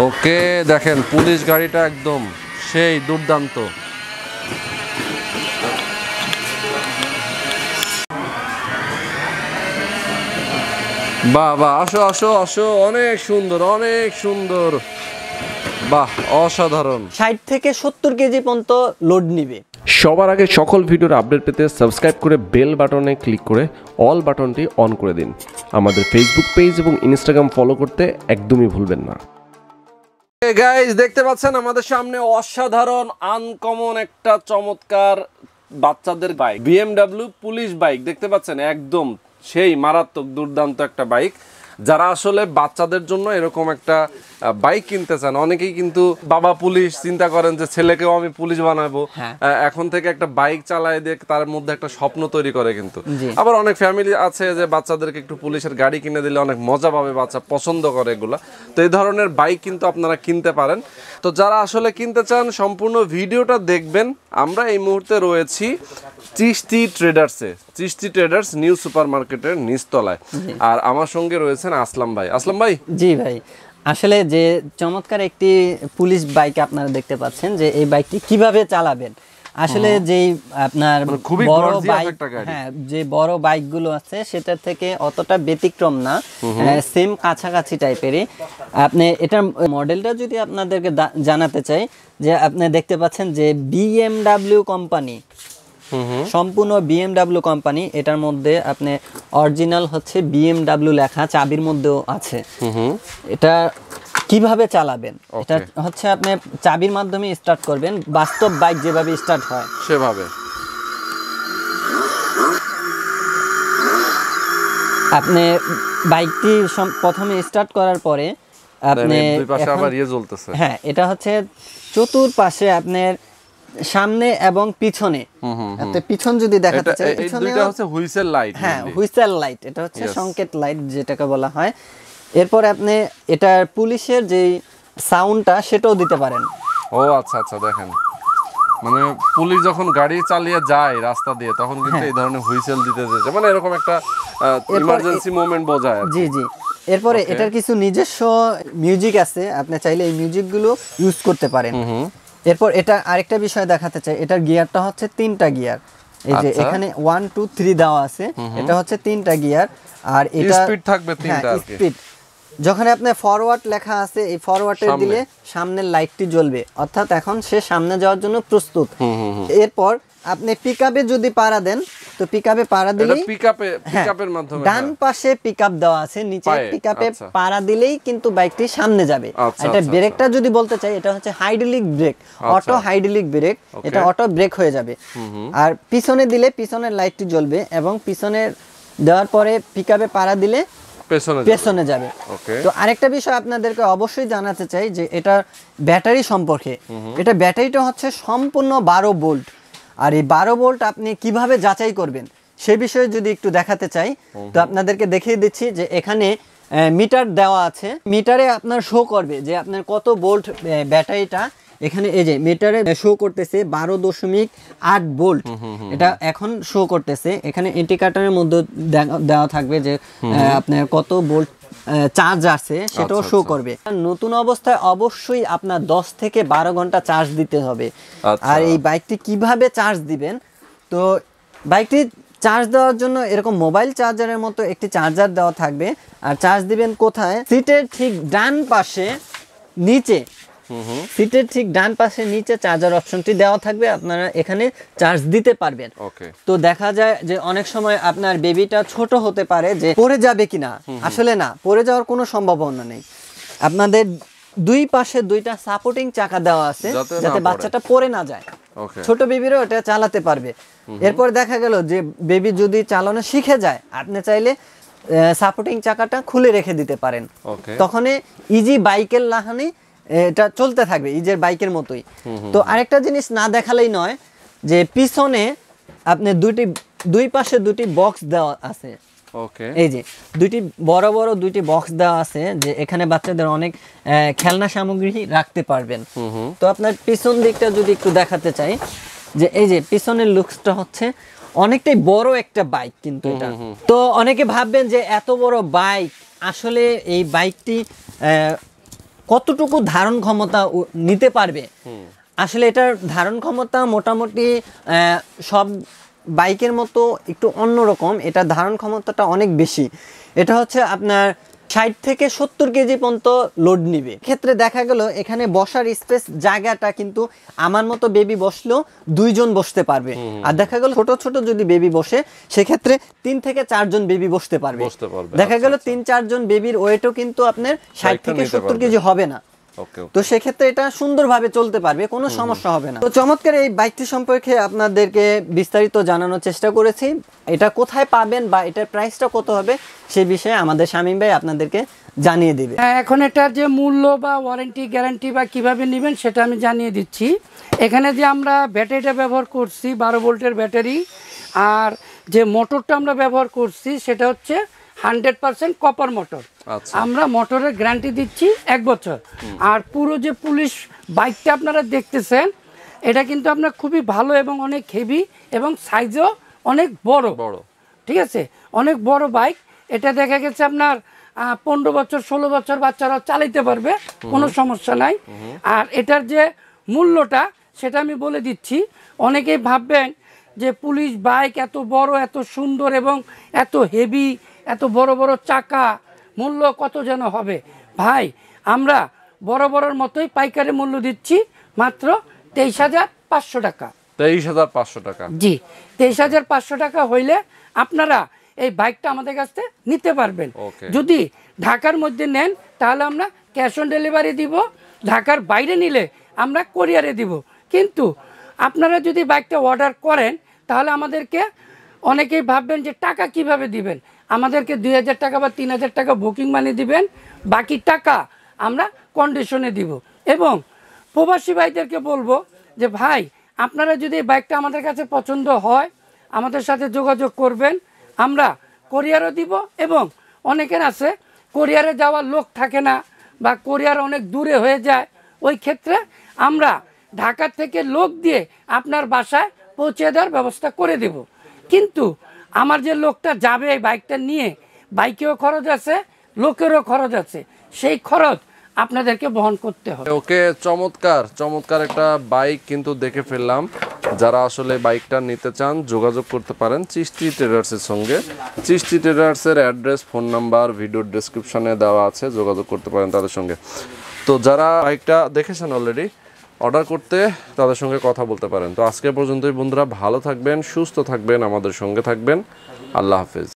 okay देखें police गाड़ीटा एकदम सेई दुर्दान्त বাহ বাহ আসো আসো আসো অনেক সুন্দর বাহ অসাধারণ 60 থেকে 70 কেজি পর্যন্ত লোড নেবে সবার আগে সকল ভিডিওর আপডেট পেতে সাবস্ক্রাইব করে বেল বাটনে ক্লিক করে অল বাটনটি অন করে দিন আমাদের ফেসবুক পেজ এবং ইনস্টাগ্রাম ফলো করতে একদমই ভুলবেন না Hey guys দেখতে পাচ্ছেন আমাদের সামনে অসাধারণ আনকমন একটা চমৎকার বাচ্চাদের বাইক BMW পুলিশ বাইক দেখতে পাচ্ছেন একদম সেই মারাত্মক দুর্দান্ত একটা বাইক যারা আসলে বাচ্চাদের জন্য এরকম একটা বাইক কিনতে চান অনেকেই কিন্তু বাবা পুলিশ চিন্তা করেন যে ছেলেকেও আমি পুলিশ বানাবো এখন থেকে একটা বাইক চালায় দিয়ে তার মধ্যে একটা স্বপ্ন তৈরি করে কিন্তু আবার অনেক ফ্যামিলি আছে যে বাচ্চাদেরকে একটু পুলিশের গাড়ি কিনে দিলে অনেক মজা পাবে বাচ্চা পছন্দ করে এগুলা তো এই ধরনের বাইক কিন্তু আপনারা কিনতে পারেন তো যারা আসলে কিনতে চান সম্পূর্ণ ভিডিওটা দেখবেন আমরা এই মুহূর্তে রয়েছি চিশতি ট্রেডার্সে চিশতি ট্রেডার্স নিউ সুপারমার্কেটের নিচতলায় আর আমার সঙ্গে রয়েছেন আসলাম ভাই জি ভাই আসলে যে চমৎকার একটি পুলিশ বাইক আপনারা দেখতে পাচ্ছেন যে এই বাইকটি কিভাবে চালাবেন আসলে যে আপনার বড় বাইক হ্যাঁ যে বড় বাইকগুলো আছে সেটা থেকে অতটা ব্যতিক্রম না সেম কাছাকাছি টাইপেরই আপনি এটার মডেলটা যদি আপনাদেরকে জানাতে চাই যে আপনি দেখতে পাচ্ছেন যে BMW কোম্পানি সম্পূর্ণ BMW কোম্পানি এটার মধ্যে আপনি অরিজিনাল হচ্ছে BMW লেখা চাবির মধ্যেও আছে এটা কিভাবে চালাবেন এটা হচ্ছে আপনি চাবির মাধ্যমে স্টার্ট করবেন বাস্তব বাইক যেভাবে স্টার্ট হয় সেভাবে আপনি বাইকটি প্রথমে স্টার্ট করার পরে আপনি দুই পাশে আবার ইয়ে জ্বলতেছে হ্যাঁ এটা হচ্ছে চতুর্পাশে আপনার সামনে এবং পিছনে আপনি পিছন যদি দেখাতে চাই পিছনে এটা হচ্ছে হুইসেল লাইট হ্যাঁ হুইসেল লাইট এটা হচ্ছে সংকেত লাইট যেটাকে বলা হয় এরপর আপনি এটা পুলিশের যে সাউন্ডটা সেটাও দিতে পারেন ও আচ্ছা আচ্ছা দেখেন মানে পুলিশ যখন গাড়ি চালিয়ে যায় রাস্তা দিয়ে তখন কিন্তু এই ধরনের হুইসেল দিতে যায় মানে এরকম একটা ইমার্জেন্সি মোমেন্ট বোঝায় জি জি এরপরে এটার কিছু নিজস্ব মিউজিক আছে আপনি চাইলে এই মিউজিকগুলো ইউজ করতে পারেন এরপর এটা আরেকটা বিষয় দেখাতে চাই এটার গিয়ারটা হচ্ছে তিনটা গিয়ার এই যে এখানে 1 2 3 দেওয়া আছে এটা হচ্ছে তিনটা গিয়ার আর এটা স্পিড থাকবে তিনটা স্পিড যখন আপনি ফরওয়ার্ড লেখা আছে এই ফরওয়ার্ডে দিলে সামনের লাইটটি জ্বলবে অর্থাৎ এখন সে সামনে যাওয়ার জন্য প্রস্তুত এরপর আপনি পিকআপে যদি পাড়া দেন তো পিকআপে পাড়া দিলেই এটা পিকআপের মাধ্যমে ডান পাশে পিকআপ দেওয়া আছে নিচে পিকআপে পাড়া দিলেই কিন্তু বাইকটি সামনে যাবে এটা ব্রেকটা যদি বলতে চাই এটা হচ্ছে hydraulic brake auto hydraulic brake এটা অটো ব্রেক হয়ে যাবে আর পিছনে দিলে পিছনের লাইটটি জ্বলবে এবং পিছনের দেওয়ার পরে পিকআপে পাড়া দিলে পেছনে যাবে তো আরেকটা বিষয় আপনাদেরকে অবশ্যই জানাতে চাই যে এটা ব্যাটারি সম্পর্কে এটা ব্যাটারিটা হচ্ছে সম্পূর্ণ 12 ভোল্ট আর এই 12 ভোল্ট আপনি কিভাবে যাচাই করবেন সেই বিষয়ে যদি একটু দেখাতে চাই তো আপনাদেরকে দেখিয়ে দিচ্ছি যে এখানে মিটার দেওয়া আছে মিটারে আপনার শো করবে যে আপনার কত ভোল্ট ব্যাটারিটা এখানে এই যে মিটারে শো করতেছে 12.8 ভোল্ট এটা এখন শো করতেছে এখানে ইন্ডিকেটরের মধ্যে দেওয়া থাকবে যে আপনার কত ভোল্ট চার্জ আছে সেটাও শো করবে নতুন অবস্থায় অবশ্যই আপনার 10 থেকে 12 ঘন্টা চার্জ দিতে হবে আর এই বাইকটি কিভাবে চার্জ দিবেন তো বাইকটি চার্জ দেওয়ার জন্য এরকম মোবাইল চার্জারের মতো একটি চার্জার দেওয়া থাকবে আর চার্জ দিবেন কোথায় সিটের ঠিক ডান পাশে নিচে সিটের ঠিক ডান পাশে নিচে চার্জার অপশনটি দেওয়া থাকবে আপনারা এখানে চার্জ দিতে পারবেন তো দেখা যায় যে অনেক সময় আপনার বেবিটা ছোট হতে পারে যে পড়ে যাবে কিনা আসলে না পড়ে যাওয়ার কোনো সম্ভাবনা নেই আপনাদের দুই পাশে দুইটা সাপোর্টিং চাকা দেওয়া আছে যাতে বাচ্চাটা পড়ে না যায় ছোট বেবিরও এটা চালাতে পারবে এরপর দেখা গেল যে বেবি যদি চালানো শিখে যায় আপনি চাইলে সাপোর্টিং চাকাটা খুলে রেখে দিতে পারেন তখনই ইজি বাইকের লাহানি এটা চলতে থাকবে এই যে বাইকের মতোই তো আরেকটা জিনিস না দেখালেই নয় যে পিছনে আপনি দুই পাশে দুটি বক্স দেওয়া আছে ওকে এই যে দুটি বড় বড় দুটি বক্স দেওয়া আছে যে এখানে বাচ্চাদের অনেক খেলনা সামগ্রী রাখতে পারবেন তো আপনার পিছন দিকটা যদি একটু দেখাতে চাই যে এই যে পিছনের লুকসটা হচ্ছে অনেকটাই বড় একটা বাইক কিন্তু এটা তো অনেকে ভাববেন যে এত বড় বাইক আসলে এই বাইকটি কতটুকু ধারণ ক্ষমতা নিতে পারবে আসলে এটার ধারণ ক্ষমতা মোটামুটি সব বাইকের মতো একটু অন্যরকম এটা ধারণ ক্ষমতাটা অনেক বেশি এটা হচ্ছে আপনার 60 থেকে 70 কেজি পর্যন্ত লোড নেবে ক্ষেত্রে দেখা গেল এখানে বসার স্পেস জায়গাটা কিন্তু আমার মতো বেবি বসলেও দুইজন বসতে পারবে আর দেখা গেল ছোট ছোট যদি বেবি বসে সেই ক্ষেত্রে 3 থেকে 4 জন বেবি বসতে পারবে দেখা গেল 3-4 জন বেবির ওয়েটও কিন্তু আপনার 60 থেকে 70 কেজি হবে না তো সেই ক্ষেত্রে এটা সুন্দরভাবে চলতে পারবে কোনো সমস্যা হবে না তো চমৎকার এই বাইকটি সম্পর্কে আপনাদেরকে বিস্তারিত জানানোর চেষ্টা করেছি এটা কোথায় পাবেন বা এটার প্রাইসটা কত হবে সেই বিষয়ে আমাদের শামীম ভাই আপনাদেরকে জানিয়ে দিবে এখন এটার যে মূল্য বা ওয়ারেন্টি গ্যারান্টি বা কিভাবে নেবেন সেটা আমি জানিয়ে দিচ্ছি এখানে যে আমরা ব্যাটারিটা ব্যবহার করছি 12 ভোল্টের ব্যাটারি আর যে মোটরটা আমরা ব্যবহার করছি সেটা হচ্ছে 100% কপার মোটর আমরা মোটরের গ্যারান্টি দিচ্ছি 1 বছর আর পুরো যে পুলিশ বাইকটা আপনারা দেখতেছেন এটা কিন্তু আপনার খুবই ভালো এবং অনেক হেভি এবং সাইজও অনেক বড় ঠিক আছে অনেক বড় বাইক এটা দেখা গেছে আপনার 15 বছর 16 বছর বাচ্চারা চালাতে পারবে কোনো সমস্যা নাই আর এটার যে মূল্যটা সেটা আমি বলে দিচ্ছি অনেকেই ভাববেন যে পুলিশ বাইক এত বড় এত সুন্দর এবং এত হেভি এত বড় বড় চাকা মূল্য কত যেন হবে ভাই আমরা বড় বড়র মতোই পাইকারি মূল্য দিচ্ছি মাত্র 23500 টাকা 23500 টাকা জি 23500 টাকা হইলে আপনারা এই বাইকটা আমাদের কাছ থেকে নিতে পারবেন যদি ঢাকার মধ্যে নেন তাহলে আমরা ক্যাশ অন ডেলিভারি দিব ঢাকার বাইরে নিলে আমরা কুরিয়ারে দিব কিন্তু আপনারা যদি বাইকটা অর্ডার করেন তাহলে আমাদেরকে অনেকেই ভাববেন যে টাকা কিভাবে দিবেন আমাদেরকে 2000 টাকা বা 3000 টাকা বুকিং মানি দিবেন বাকি টাকা আমরা কন্ডিশনে দিব এবং প্রবাসী ভাইদেরকে বলবো যে ভাই আপনারা যদি বাইকটা আমাদের কাছে পছন্দ হয় আমাদের সাথে যোগাযোগ করবেন আমরা কুরিয়ারও দিব এবং অনেকের আছে কুরিয়ারে যাওয়ার লোক থাকে না বা কুরিয়ার অনেক দূরে হয়ে যায় ওই ক্ষেত্রে আমরা ঢাকা থেকে লোক দিয়ে আপনার বাসায় পৌঁছে দেওয়ার ব্যবস্থা করে দেব কিন্তু আমার যে লোকটা যাবে এই বাইকটা নিয়ে বাইকেও খরচ আছে লোকেরও খরচ আছে সেই খরচ আপনাদেরকে বহন করতে হবে ওকে চমৎকার চমৎকার একটা বাইক কিন্তু দেখে ফেললাম যারা আসলে বাইকটা নিতে চান যোগাযোগ করতে পারেন চিস্তি ট্রেডার্সের সঙ্গে চিস্তি ট্রেডার্সের অ্যাড্রেস ফোন নাম্বার ভিডিওর ডেসক্রিপশনে দেওয়া আছে যোগাযোগ করতে পারেন তাদের সঙ্গে তো যারা বাইকটা দেখেছেন অলরেডি অর্ডার করতে তাদের সঙ্গে কথা বলতে পারেন তো আজকে পর্যন্তই বন্ধুরা ভালো থাকবেন সুস্থ থাকবেন আমাদের সঙ্গে থাকবেন আল্লাহ হাফেজ